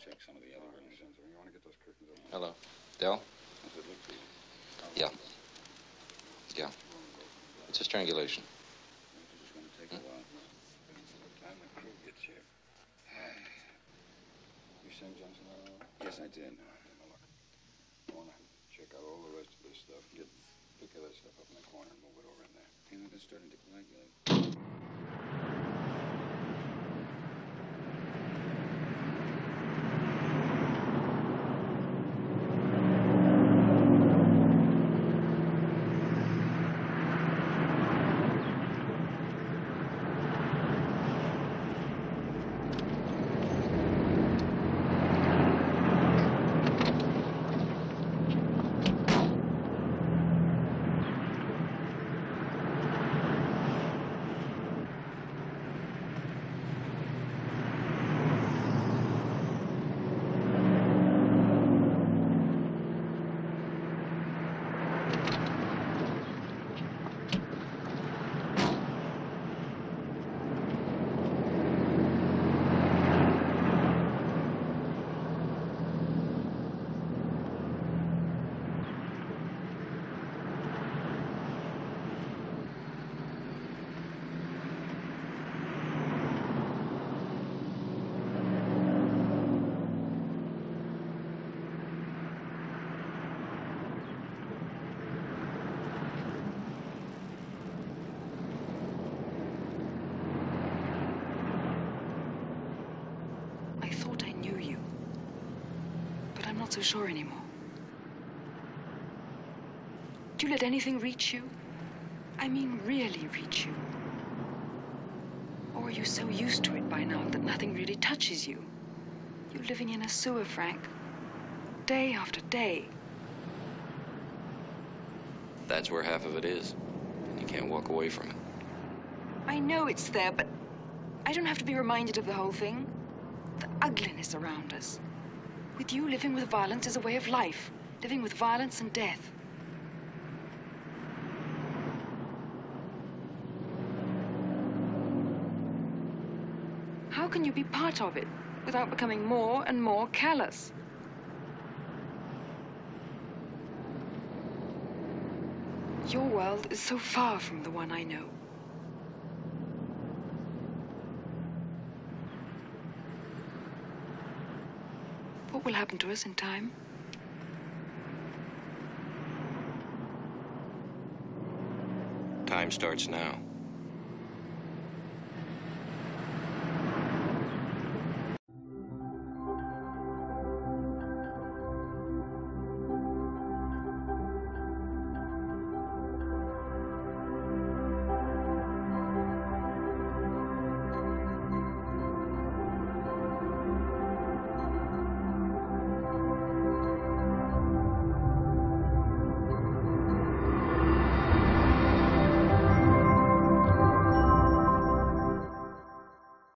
check some of the other rooms. You want to get those curtains open? Hello. Dell? Yeah. Yeah. It's a strangulation. It's going to take a while. By the time the crew gets here. You send Johnson out? Yes, I did. I want to check out all the rest of this stuff. Pick all that stuff up in the corner and move it over in there. You know, it's starting to coagulate. So sure anymore. Do you let anything reach you? I mean, really reach you? Or are you so used to it by now that nothing really touches you? You're living in a sewer, Frank. Day after day. That's where half of it is. You can't walk away from it. I know it's there, but I don't have to be reminded of the whole thing. The ugliness around us. With you, living with violence is a way of life. Living with violence and death. How can you be part of it without becoming more and more callous? Your world is so far from the one I know. What will happen to us in time? Time starts now.